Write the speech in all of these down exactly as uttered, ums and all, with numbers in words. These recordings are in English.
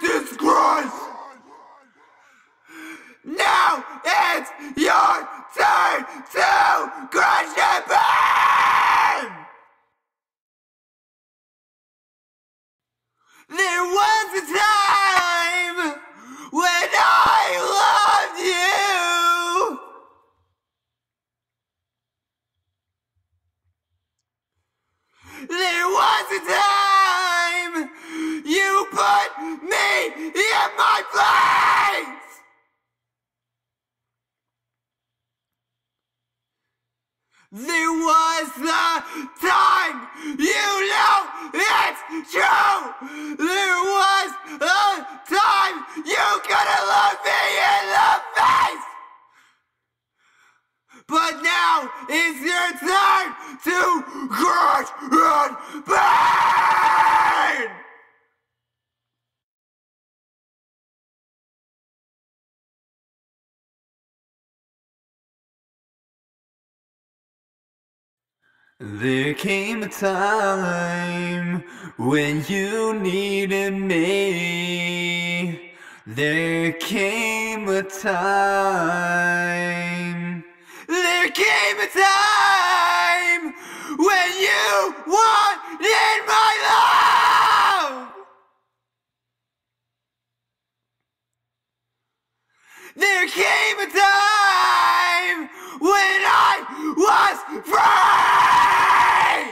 Jesus Christ! Now it's your turn to crush and burn! There was a time when I loved you! There was a time you put me in my place! There was a time, you know it's true! There was a time you could have looked me in the face! But now it's your turn to crush and burn! There came a time when you needed me. There came a time. There came a time when you wanted my love. There came a time when I was free.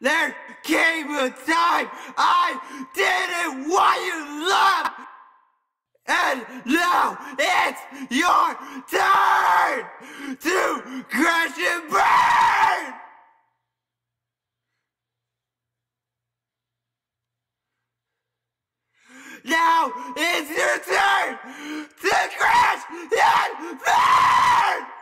There came a time I didn't want your love. And now it's your turn to crush and burn! Now it's your turn to crush and burn!